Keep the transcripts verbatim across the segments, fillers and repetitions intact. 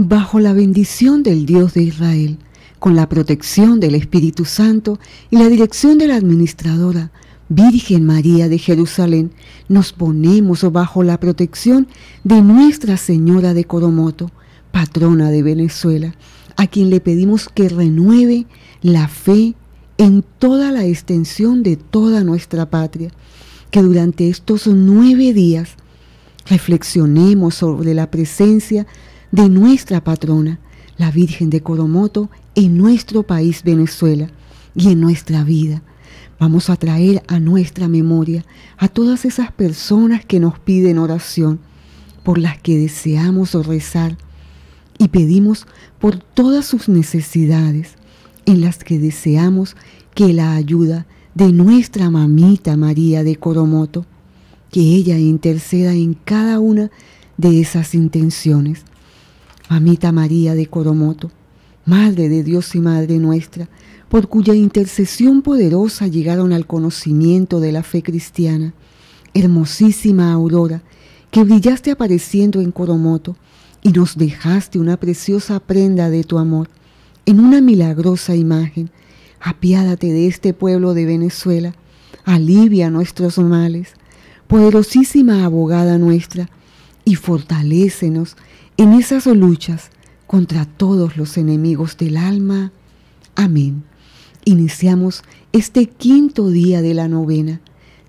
bajo la bendición del Dios de Israel, con la protección del Espíritu Santo y la dirección de la administradora Virgen María de Jerusalén, nos ponemos bajo la protección de Nuestra Señora de Coromoto, patrona de Venezuela, a quien le pedimos que renueve la fe en toda la extensión de toda nuestra patria, que durante estos nueve días reflexionemos sobre la presencia de nuestra patrona, la Virgen de Coromoto, en nuestro país Venezuela y en nuestra vida. Vamos a traer a nuestra memoria a todas esas personas que nos piden oración, por las que deseamos rezar, y pedimos por todas sus necesidades, en las que deseamos que la ayuda de nuestra mamita María de Coromoto, que ella interceda en cada una de esas intenciones. Mamita María de Coromoto, Madre de Dios y Madre nuestra, por cuya intercesión poderosa llegaron al conocimiento de la fe cristiana, hermosísima aurora, que brillaste apareciendo en Coromoto y nos dejaste una preciosa prenda de tu amor, en una milagrosa imagen, apiádate de este pueblo de Venezuela, alivia nuestros males, poderosísima abogada nuestra, y fortalécenos en esas luchas contra todos los enemigos del alma. Amén. Iniciamos este quinto día de la novena,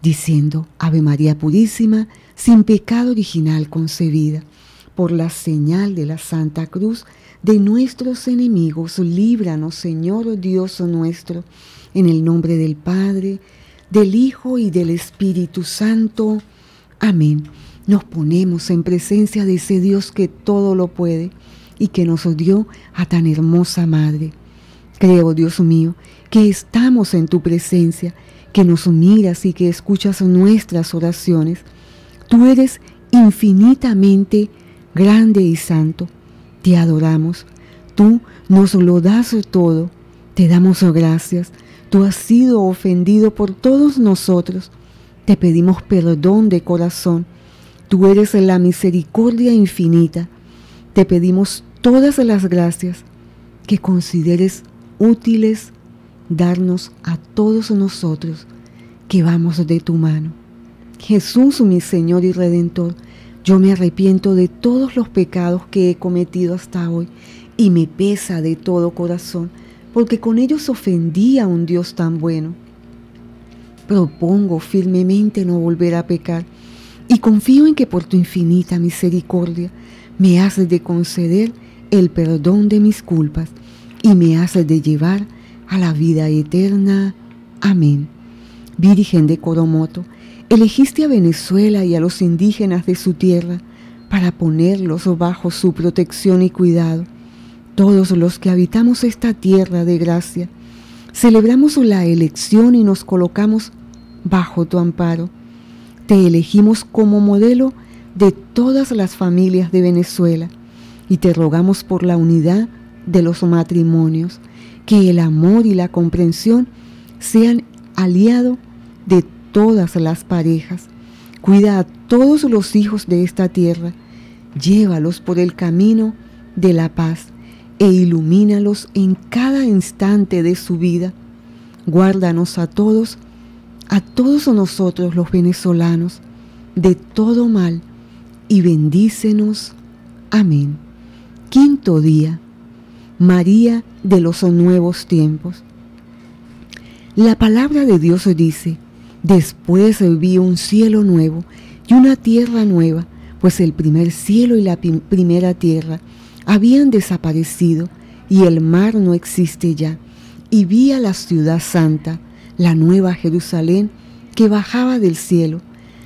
diciendo: Ave María Purísima, sin pecado original concebida, por la señal de la Santa Cruz de nuestros enemigos, líbranos, Señor Dios nuestro, en el nombre del Padre, del Hijo y del Espíritu Santo. Amén. Nos ponemos en presencia de ese Dios que todo lo puede y que nos dio a tan hermosa Madre. Creo, Dios mío, que estamos en tu presencia, que nos miras y que escuchas nuestras oraciones. Tú eres infinitamente grande y santo. Te adoramos. Tú nos lo das todo. Te damos gracias. Tú has sido ofendido por todos nosotros. Te pedimos perdón de corazón. Tú eres la misericordia infinita. Te pedimos todas las gracias que consideres útiles darnos a todos nosotros que vamos de tu mano. Jesús, mi Señor y Redentor, yo me arrepiento de todos los pecados que he cometido hasta hoy y me pesa de todo corazón, porque con ellos ofendí a un Dios tan bueno. Propongo firmemente no volver a pecar y confío en que por tu infinita misericordia me has de conceder el perdón de mis culpas y me has de llevar a la vida eterna. Amén. Virgen de Coromoto, elegiste a Venezuela y a los indígenas de su tierra para ponerlos bajo su protección y cuidado. Todos los que habitamos esta tierra de gracia, celebramos la elección y nos colocamos bajo tu amparo. Te elegimos como modelo de todas las familias de Venezuela y te rogamos por la unidad de los matrimonios, que el amor y la comprensión sean aliados de todas las parejas. Cuida a todos los hijos de esta tierra, llévalos por el camino de la paz e ilumínalos en cada instante de su vida. Guárdanos a todos a todos nosotros los venezolanos de todo mal y bendícenos. Amén. Quinto día, María de los nuevos tiempos. La palabra de Dios dice: después vi un cielo nuevo y una tierra nueva, pues el primer cielo y la primera tierra habían desaparecido y el mar no existe ya, y vi a la ciudad santa, la Nueva Jerusalén, que bajaba del cielo,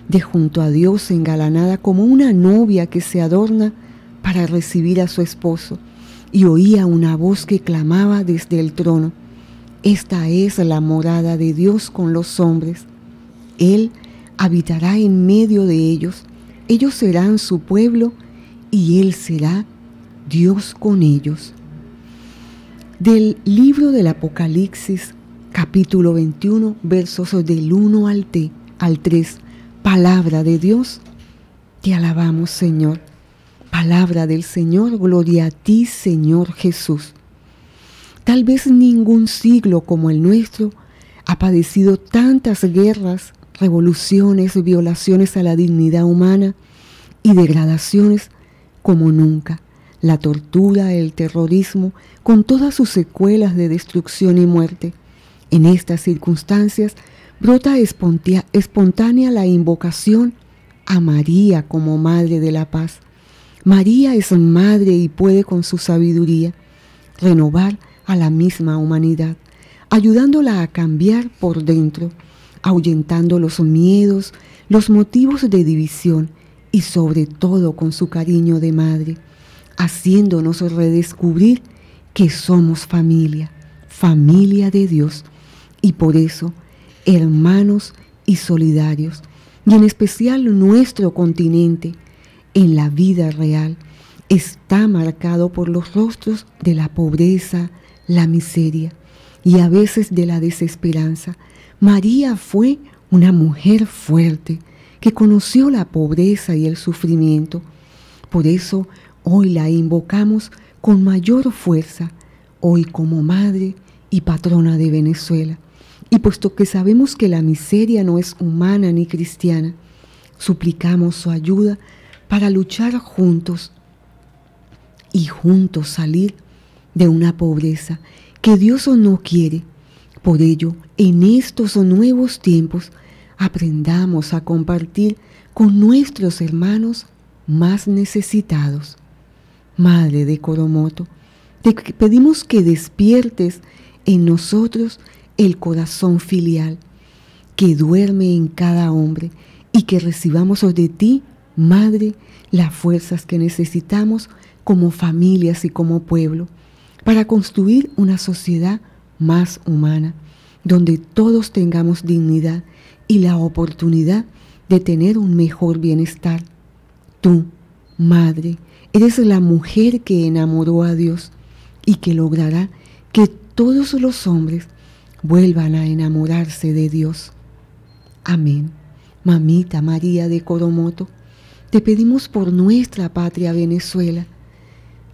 de junto a Dios, engalanada como una novia que se adorna para recibir a su esposo. Y oía una voz que clamaba desde el trono: esta es la morada de Dios con los hombres. Él habitará en medio de ellos, ellos serán su pueblo y Él será Dios con ellos. Del libro del Apocalipsis, capítulo veintiuno, versos del uno al tres. Palabra de Dios, te alabamos, Señor. Palabra del Señor, gloria a ti, Señor Jesús. Tal vez ningún siglo como el nuestro ha padecido tantas guerras, revoluciones, violaciones a la dignidad humana y degradaciones como nunca. La tortura, el terrorismo, con todas sus secuelas de destrucción y muerte. En estas circunstancias brota espontánea la invocación a María como Madre de la Paz. María es Madre y puede con su sabiduría renovar a la misma humanidad, ayudándola a cambiar por dentro, ahuyentando los miedos, los motivos de división y sobre todo con su cariño de madre, haciéndonos redescubrir que somos familia, familia de Dios y por eso hermanos y solidarios, y en especial nuestro continente en la vida real está marcado por los rostros de la pobreza, la miseria y a veces de la desesperanza. María fue una mujer fuerte que conoció la pobreza y el sufrimiento. Por eso hoy la invocamos con mayor fuerza, hoy como madre y patrona de Venezuela. Y puesto que sabemos que la miseria no es humana ni cristiana, suplicamos su ayuda para luchar juntos y juntos salir de una pobreza que Dios no quiere. Por ello, en estos nuevos tiempos, aprendamos a compartir con nuestros hermanos más necesitados. Madre de Coromoto, te pedimos que despiertes en nosotros el corazón filial que duerme en cada hombre y que recibamos de ti, Madre, las fuerzas que necesitamos como familias y como pueblo para construir una sociedad más humana, donde todos tengamos dignidad y la oportunidad de tener un mejor bienestar. Tú, Madre, eres la mujer que enamoró a Dios y que logrará que todos los hombres vuelvan a enamorarse de Dios. Amén. Mamita María de Coromoto, te pedimos por nuestra patria Venezuela.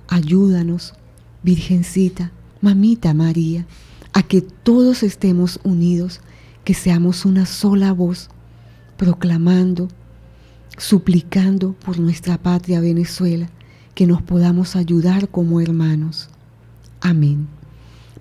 Ayúdanos, Virgencita, Mamita María, a que todos estemos unidos, que seamos una sola voz, proclamando, suplicando por nuestra patria Venezuela, que nos podamos ayudar como hermanos. Amén.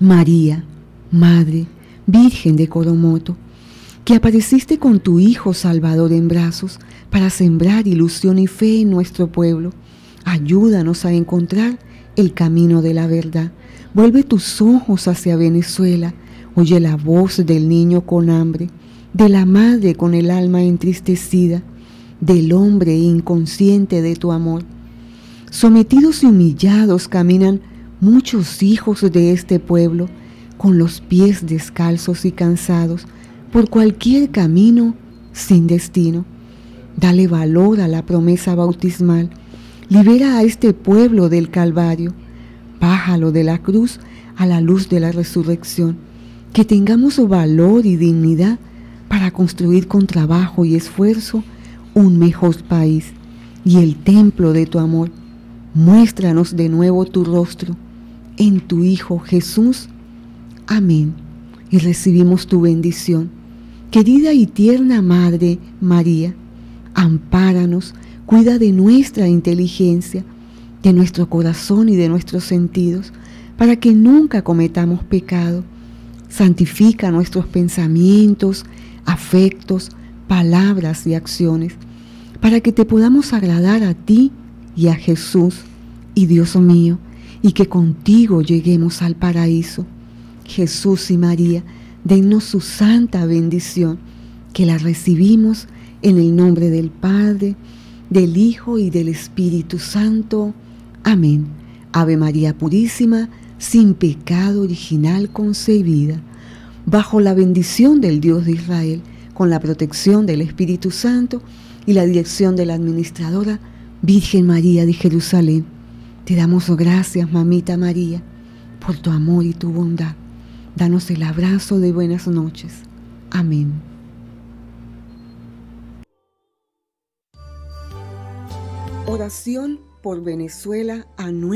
María, Madre, Virgen de Coromoto, que apareciste con tu Hijo Salvador en brazos para sembrar ilusión y fe en nuestro pueblo, ayúdanos a encontrar el camino de la verdad. Vuelve tus ojos hacia Venezuela. Oye la voz del niño con hambre, de la madre con el alma entristecida, del hombre inconsciente de tu amor. Sometidos y humillados caminan muchos hijos de este pueblo, con los pies descalzos y cansados, por cualquier camino sin destino. Dale valor a la promesa bautismal. Libera a este pueblo del Calvario, bájalo de la cruz a la luz de la resurrección, que tengamos valor y dignidad para construir con trabajo y esfuerzo un mejor país y el templo de tu amor. Muéstranos de nuevo tu rostro en tu Hijo Jesús. Amén. Y recibimos tu bendición. Querida y tierna Madre María, ampáranos, cuida de nuestra inteligencia, de nuestro corazón y de nuestros sentidos, para que nunca cometamos pecado. Santifica nuestros pensamientos, afectos, palabras y acciones, para que te podamos agradar a ti y a Jesús, y Dios mío, y que contigo lleguemos al paraíso. Jesús y María, dennos su santa bendición, que la recibimos en el nombre del Padre, del Hijo y del Espíritu Santo. Amén. Ave María Purísima, sin pecado original concebida, bajo la bendición del Dios de Israel, con la protección del Espíritu Santo y la dirección de la administradora Virgen María de Jerusalén. Te damos gracias, mamita María, por tu amor y tu bondad. Danos el abrazo de buenas noches. Amén. Oración por Venezuela a nuestra